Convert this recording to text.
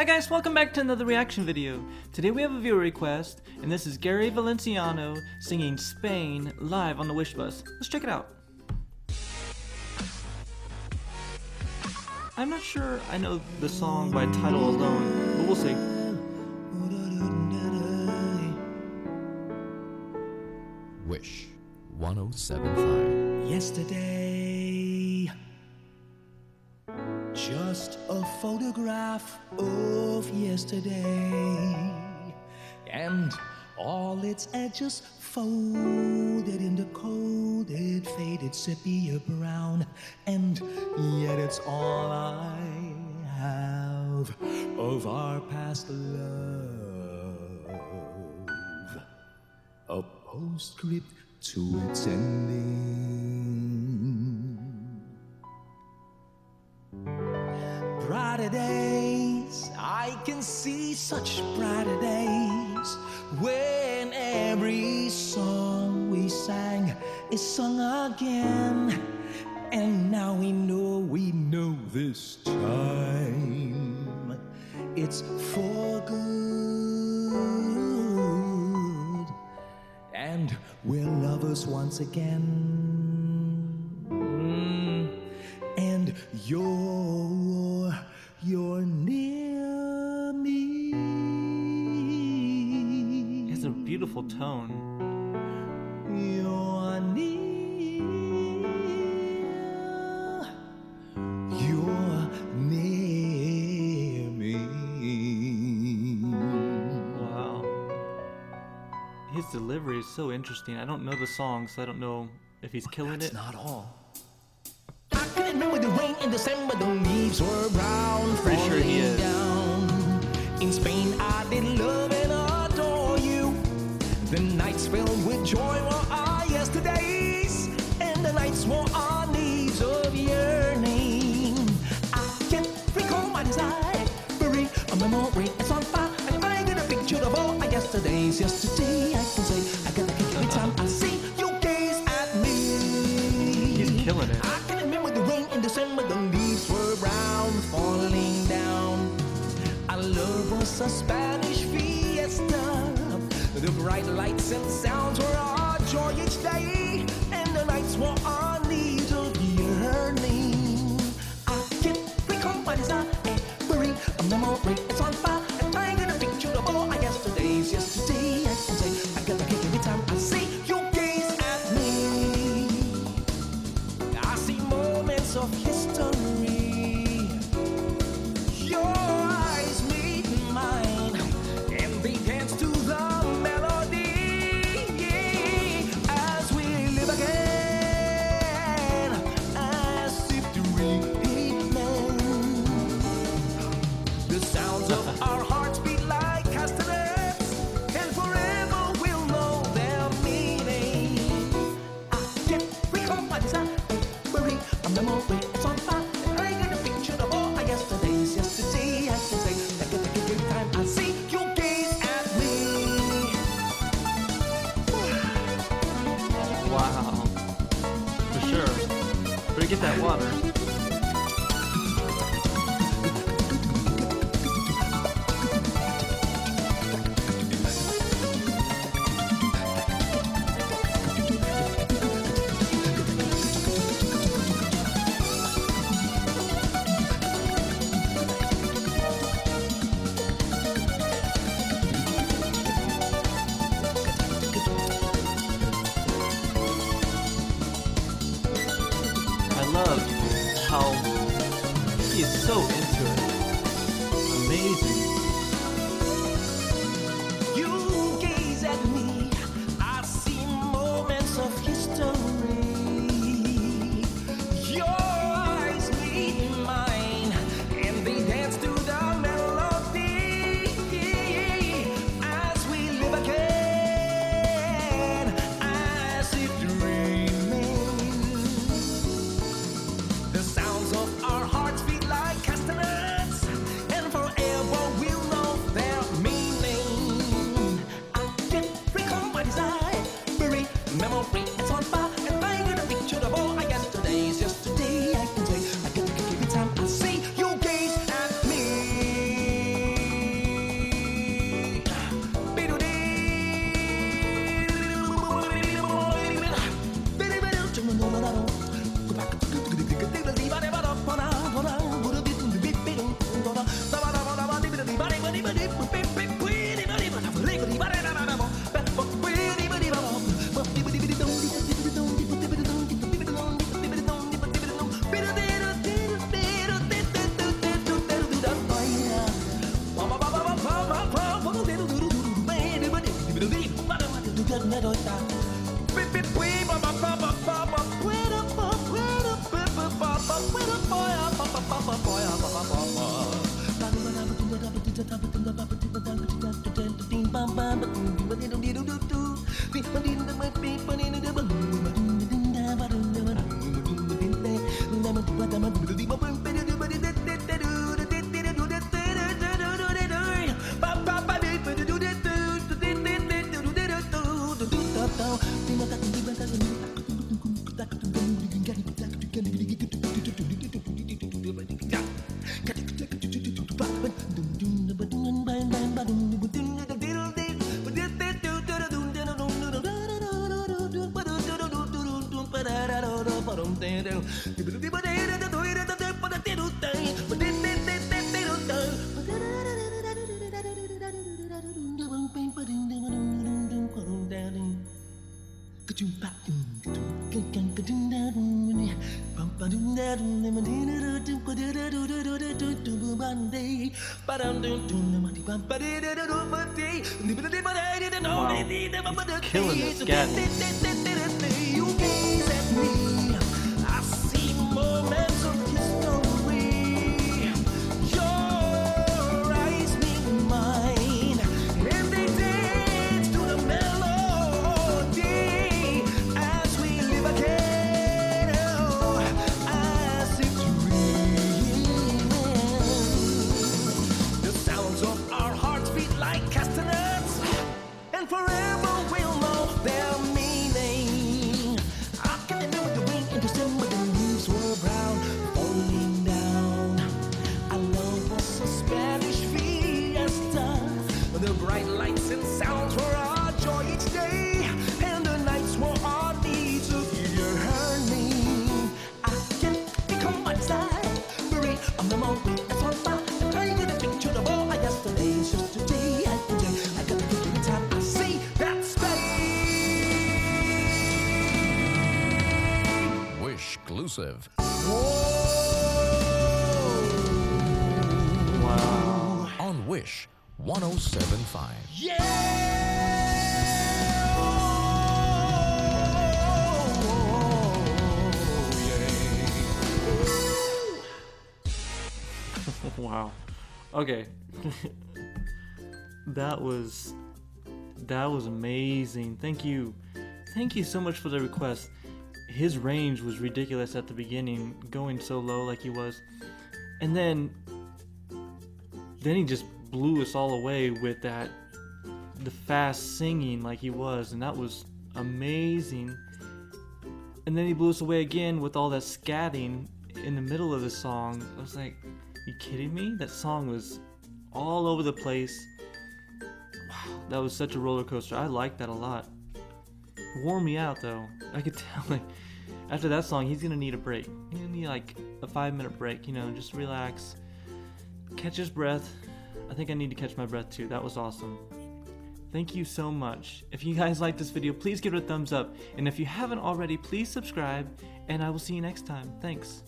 Hi guys, welcome back to another reaction video. Today we have a viewer request, and this is Gary Valenciano singing Spain live on the Wish bus. Let's check it out. I'm not sure I know the song by title alone, but we'll see. Wish 107.5. Yesterday, just a photograph of yesterday, and all its edges folded into colded, faded sepia brown, and yet it's all I have of our past love, a postscript to its ending. Brighter days, I can see such brighter days, when every song we sang is sung again. And now we know this time it's for good, and we're lovers once again. And you're near me. It's a beautiful tone. You're near. You're near me. Wow. His delivery is so interesting. I don't know the song, so I don't know if he's killing it. That's not all. I can remember the rain in December, the leaves were brown. Pretty sure he is. Down. In Spain, I did love and adore you. The nights filled with joy were our yesterdays, and the nights were our needs of yearning. I can recall my desire, bury a memory and some fire. And I get a picture of all my yesterdays. Yesterday, I can say, I got a kick every time I see you gaze at me. He's killing it. A Spanish fiesta, the bright lights and sounds were our joy each day, and the nights were our needs of yearning. I can recall my desire, bury a memory, it's on fire, and I get a picture of all my yesterdays. Yesterday, I can say, I got a kick every time I see you gaze at me. I see moments of history. Wow, for sure. Better get that water. How he is so into it. Amazing. You gaze at me, I see moments of history. Your eyes meet mine, and they dance to the melody as we live again, as it remains. The sounds of our hearts beat like castanets, and forever we'll know their meaning. I can recall my desire, bury memory, it's on fire, and I get a picture of all my yesterdays. Yesterday, I can say, I get a kick every time I see you gaze at me. Killing this guy. You gaze at me. I see moments of history. Your eyes meet mine, and they dance to the melody as we live again. As it rings, the sounds of our hearts beat like castanets, and forever. Wow. On Wish 107.5. Yeah! Wow. Okay. That was amazing. Thank you so much for the request. His range was ridiculous at the beginning, going so low like he was, and then he just blew us all away with the fast singing like he was, and that was amazing. And then he blew us away again with all that scatting in the middle of the song. I was like, you kidding me? That song was all over the place. Wow, that was such a roller coaster. I liked that a lot. Wore me out though. I could tell, like, after that song he's gonna need a break. He's gonna need like a 5-minute break, you know, just relax, catch his breath. I think I need to catch my breath too. That was awesome. Thank you so much. If you guys like this video, please give it a thumbs up, and if you haven't already, please subscribe, and I will see you next time. Thanks.